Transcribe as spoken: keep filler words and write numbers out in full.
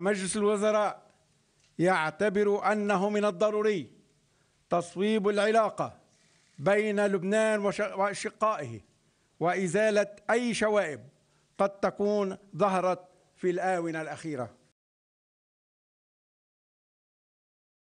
مجلس الوزراء يعتبر أنه من الضروري تصويب العلاقة بين لبنان وأشقائه وإزالة أي شوائب قد تكون ظهرت في الآونة الأخيرة.